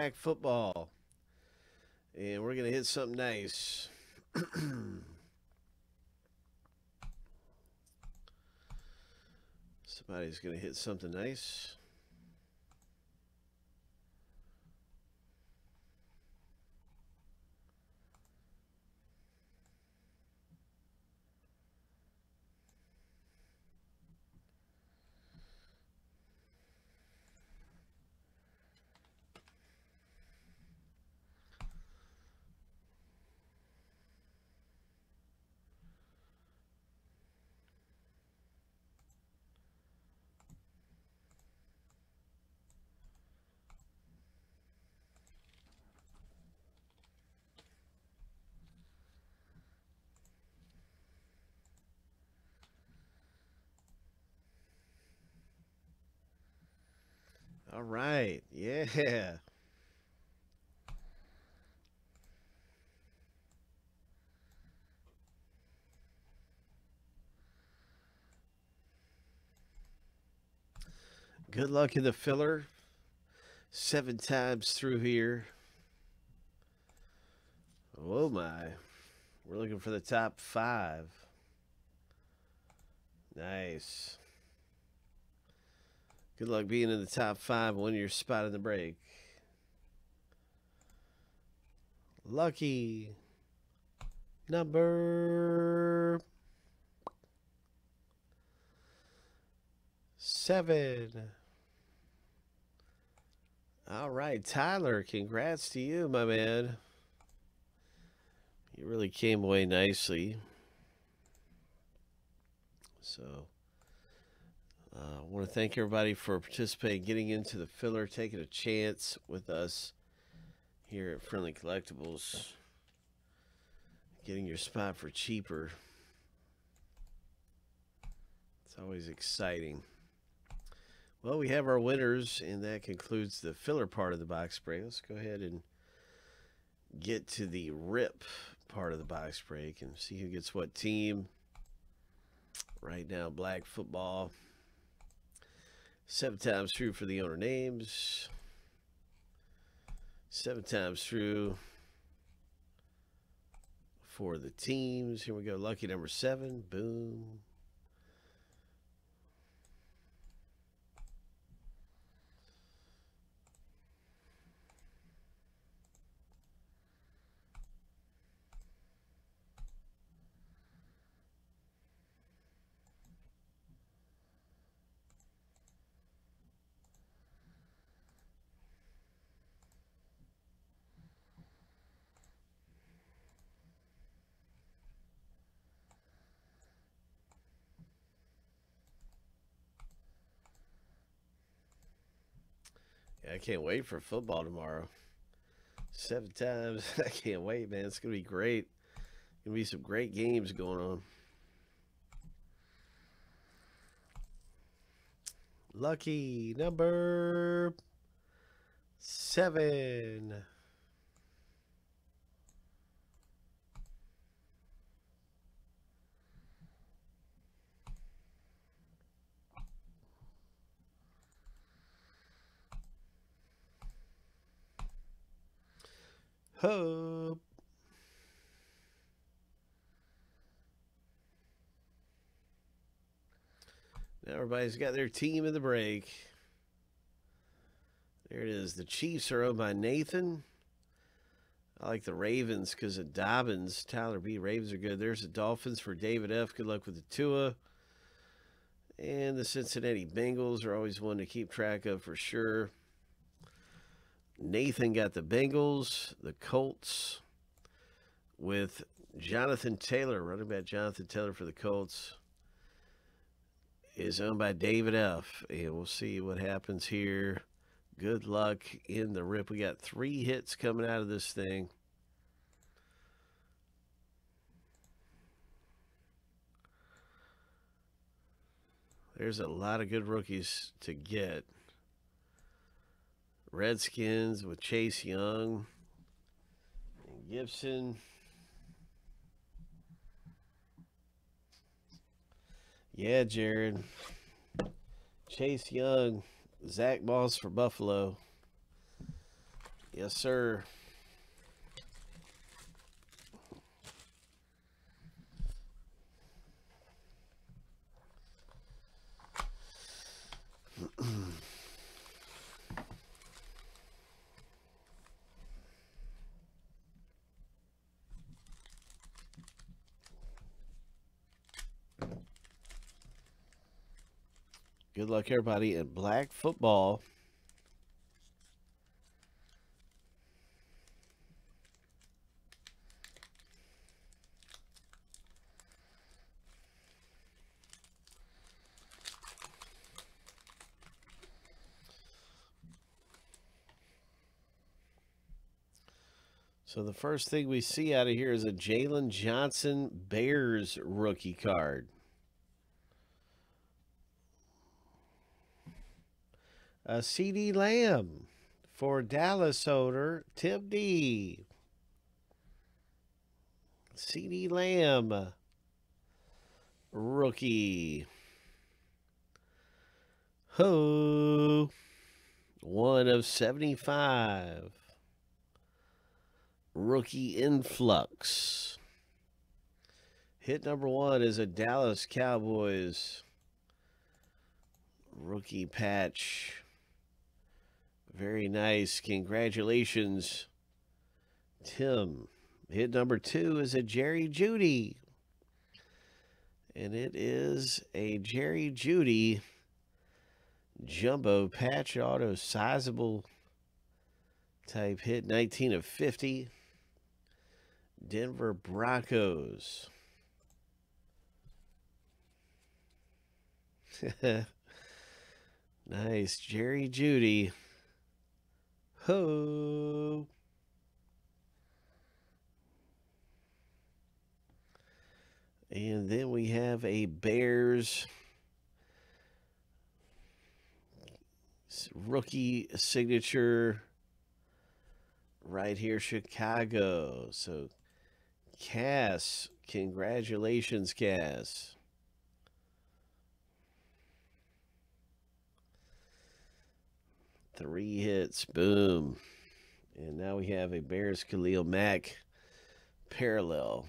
Black Football. And we're going to hit something nice. Somebody's going to hit something nice. All right, yeah. Good luck in the filler. 7 times through here. Oh my. We're looking for the top 5. Nice. Good luck being in the top 5, winning your spot in the break. Lucky number 7. All right, Tyler, congrats to you, my man. You really came away nicely. So... I want to thank everybody for participating, getting into the filler, taking a chance with us here at Friendly Collectibles, getting your spot for cheaper. It's always exciting. Well, we have our winners, and that concludes the filler part of the box break. Let's go ahead and get to the rip part of the box break and see who gets what team. Right now, Black Football. 7 times through for the owner names. 7 times through for the teams. Here we go. Lucky number 7. Boom. I can't wait for football tomorrow. 7 times. I can't wait, man. It's going to be great. Going to be some great games going on. Lucky number 7. Hope. Now everybody's got their team in the break. There it is. The Chiefs are owned by Nathan. I like the Ravens because of Dobbins. Tyler B. Ravens are good. There's the Dolphins for David F. Good luck with the Tua. And the Cincinnati Bengals are always one to keep track of for sure. Nathan got the Bengals, the Colts, with Jonathan Taylor. Running back Jonathan Taylor for the Colts is owned by David F. And we'll see what happens here. Good luck in the rip. We got 3 hits coming out of this thing. There's a lot of good rookies to get. Redskins with Chase Young and Gibson. Yeah, Jared. Chase Young, Zach Moss for Buffalo. Yes, sir. Good luck, everybody, in black football. So the first thing we see out of here is a Jalen Johnson Bears rookie card. A CD Lamb for Dallas owner Tim D. CD Lamb rookie. Ho. 1/75. Rookie influx. Hit number 1 is a Dallas Cowboys rookie patch. Very nice. Congratulations, Tim. Hit number 2 is a Jerry Jeudy. And it is a Jerry Jeudy jumbo patch auto, sizable type hit, 19/50. Denver Broncos. Nice. Jerry Jeudy. Ho. And then we have a Bears rookie signature right here, Chicago. So Cass, congratulations, Cass. Three hits, boom. And now we have a Bears Khalil Mack parallel.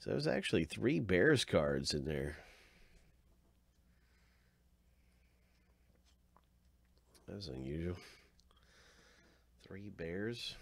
So there's actually 3 Bears cards in there. That was unusual. 3 Bears.